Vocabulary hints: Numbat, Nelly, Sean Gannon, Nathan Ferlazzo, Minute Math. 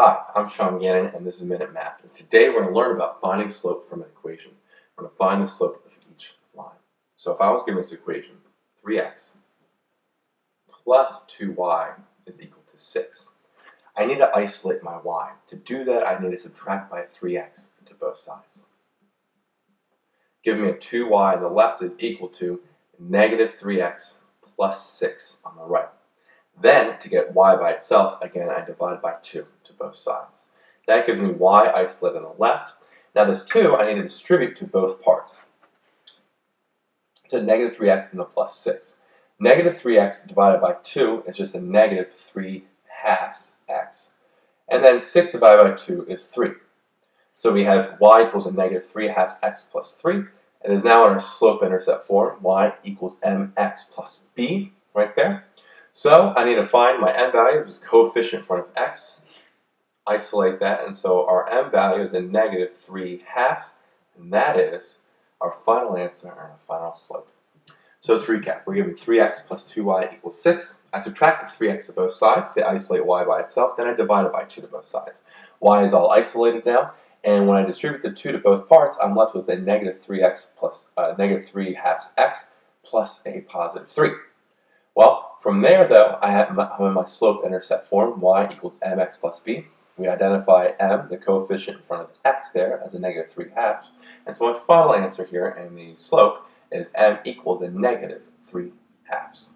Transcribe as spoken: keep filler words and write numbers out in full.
Hi, I'm Sean Gannon, and this is Minute Math. And today we're going to learn about finding slope from an equation. We're going to find the slope of each line. So if I was given this equation, three x plus two y is equal to six. I need to isolate my y. To do that, I need to subtract by three x into both sides. Give me a two y on the left is equal to negative three x plus six on the right. Then, to get y by itself, again, I divide by two to both sides. That gives me y isolated on the left. Now this two, I need to distribute to both parts. To negative three x and the plus six. Negative three x divided by two is just a negative three halves x. And then six divided by two is three. So we have y equals a negative three halves x plus three. And is now in our slope-intercept form, y equals mx plus b, right there. So I need to find my m value, which is coefficient in front of x, isolate that, and so our m value is a negative three halves, and that is our final answer and our final slope. So let's recap. We're given three x plus two y equals six. I subtract the three x to both sides to isolate y by itself, then I divide it by two to both sides. Y is all isolated now, and when I distribute the two to both parts, I'm left with a negative three x plus uh, negative three halves x plus a positive three. Well, from there, though, I have my, I'm in my slope-intercept form, y equals mx plus b. We identify m, the coefficient in front of x there, as a negative three halves. And so my final answer here in the slope is m equals a negative three halves.